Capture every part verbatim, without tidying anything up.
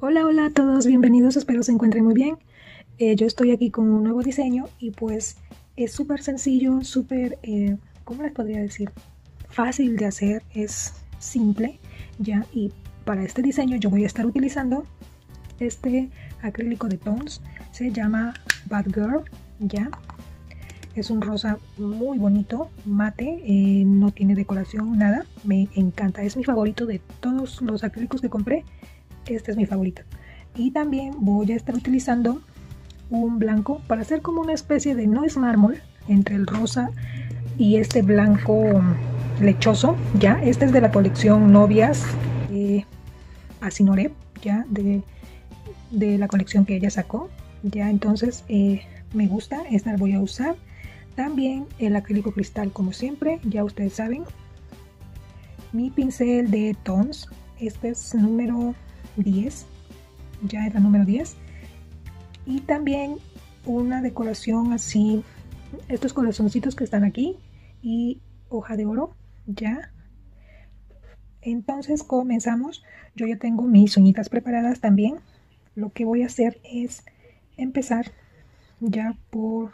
Hola, hola a todos, bienvenidos, espero se encuentren muy bien. Eh, yo estoy aquí con un nuevo diseño y pues es súper sencillo, súper, eh, ¿cómo les podría decir? Fácil de hacer, es simple, ya, y para este diseño yo voy a estar utilizando este acrílico de Tones, se llama Bad Girl, ya. Es un rosa muy bonito, mate, eh, no tiene decoración, nada, me encanta, es mi favorito de todos los acrílicos que compré, este es mi favorito. Y también voy a estar utilizando un blanco para hacer como una especie de, no es mármol, entre el rosa y este blanco lechoso, ya, este es de la colección Novias eh, Asinore, ya, de, de la colección que ella sacó, ya, entonces eh, me gusta, esta la voy a usar. También el acrílico cristal, como siempre, ya ustedes saben. Mi pincel de Tones, este es número diez, ya era número diez. Y también una decoración así, estos corazoncitos que están aquí y hoja de oro, ya. Entonces comenzamos, yo ya tengo mis uñitas preparadas también. Lo que voy a hacer es empezar ya por...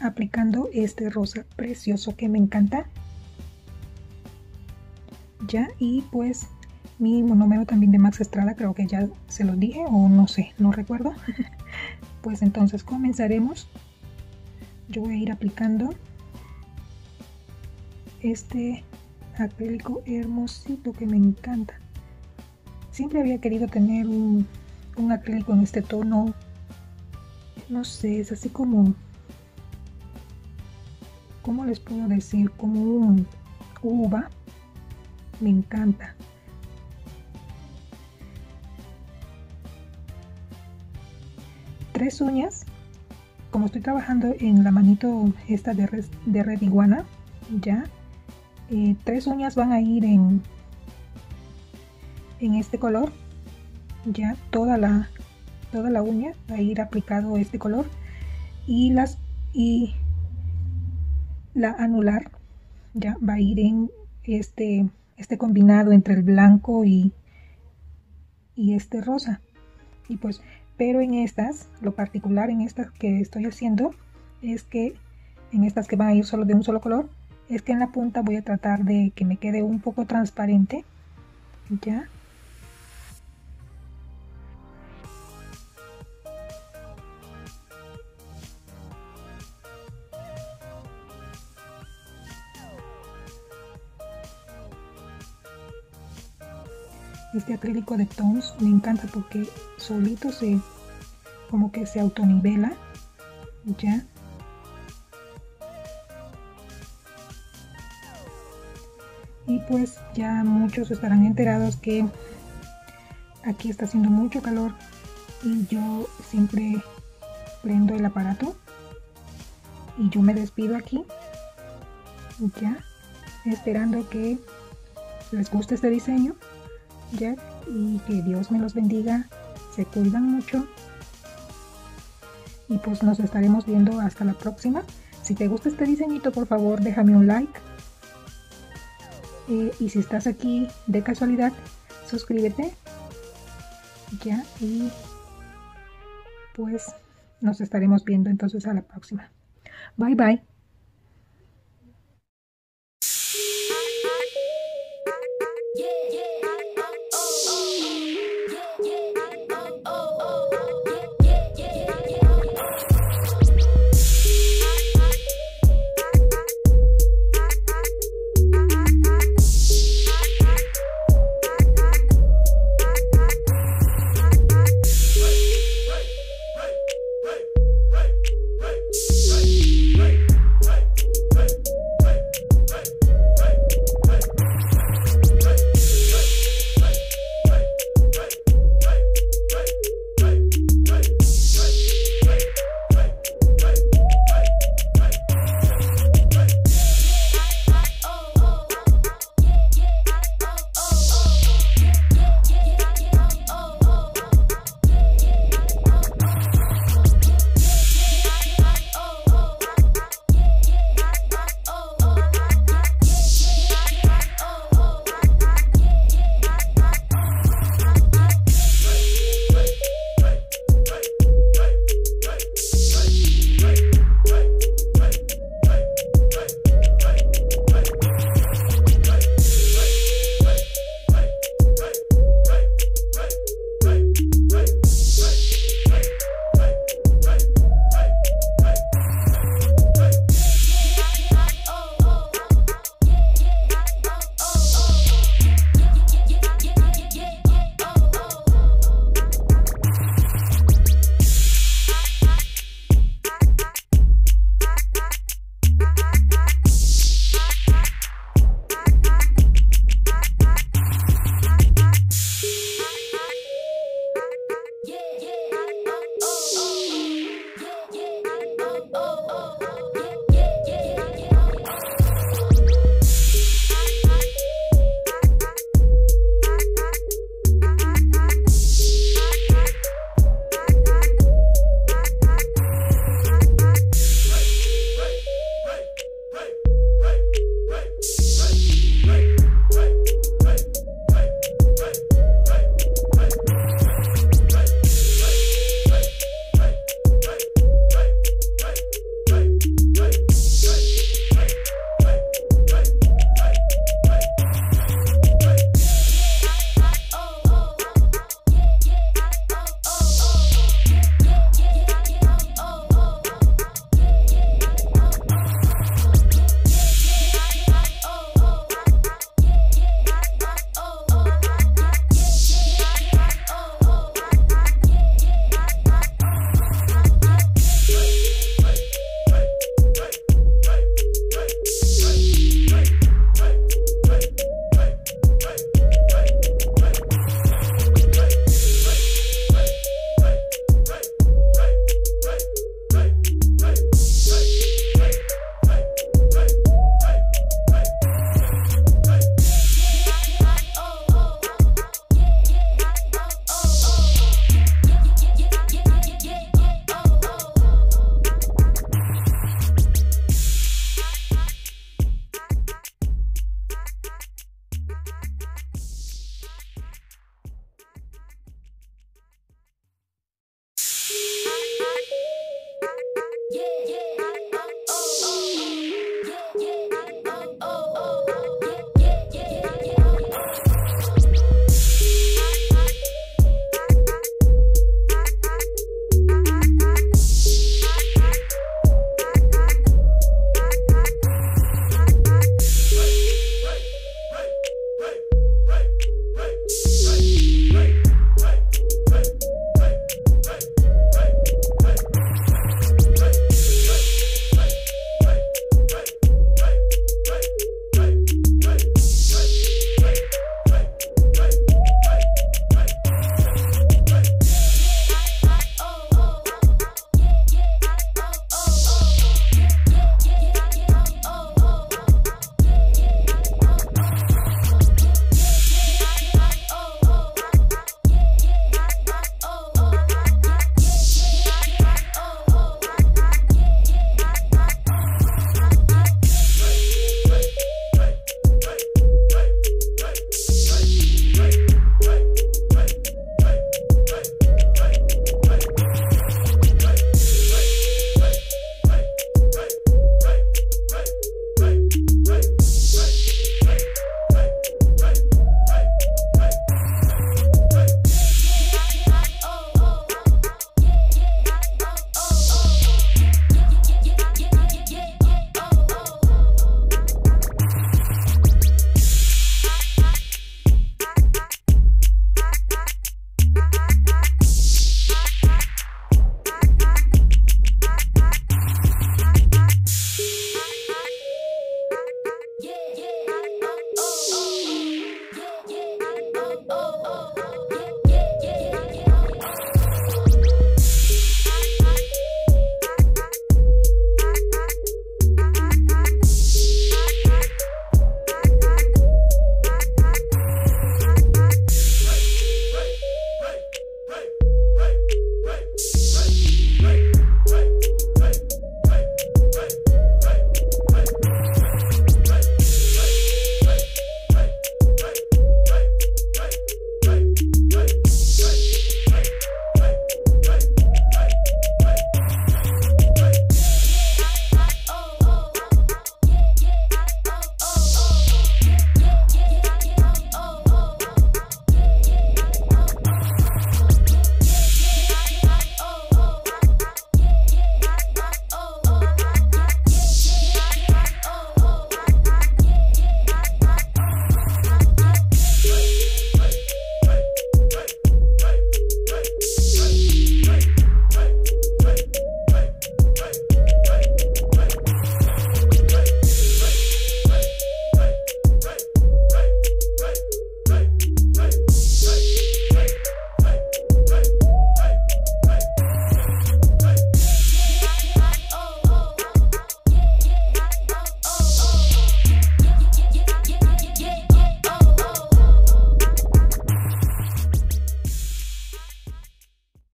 aplicando este rosa precioso que me encanta, ya, y pues mi monómero también de Max Estrada, creo que ya se los dije o no sé, no recuerdo. Pues entonces comenzaremos, yo voy a ir aplicando este acrílico hermosito que me encanta. Siempre había querido tener un, un acrílico en este tono, no sé, es así como, ¿cómo les puedo decir? Como un uva. Me encanta. Tres uñas. Como estoy trabajando en la manito esta de red, de red iguana, ya. Eh, tres uñas van a ir en, en este color. Ya toda la, toda la uña va a ir aplicado este color. Y las... y la anular ya va a ir en este, este combinado entre el blanco y, y este rosa. Y pues, pero en estas, lo particular en estas que estoy haciendo es que en estas que van a ir solo de un solo color, es que en la punta voy a tratar de que me quede un poco transparente, ya. Este acrílico de Tones me encanta porque solito se, como que se autonivela, ya. Y pues ya muchos estarán enterados que aquí está haciendo mucho calor y yo siempre prendo el aparato y yo me despido aquí, ya, esperando que les guste este diseño. Ya, y que Dios me los bendiga, se cuidan mucho y pues nos estaremos viendo hasta la próxima. Si te gusta este diseñito, por favor déjame un like, eh, y si estás aquí de casualidad suscríbete, ya, y pues nos estaremos viendo entonces a la próxima. Bye bye.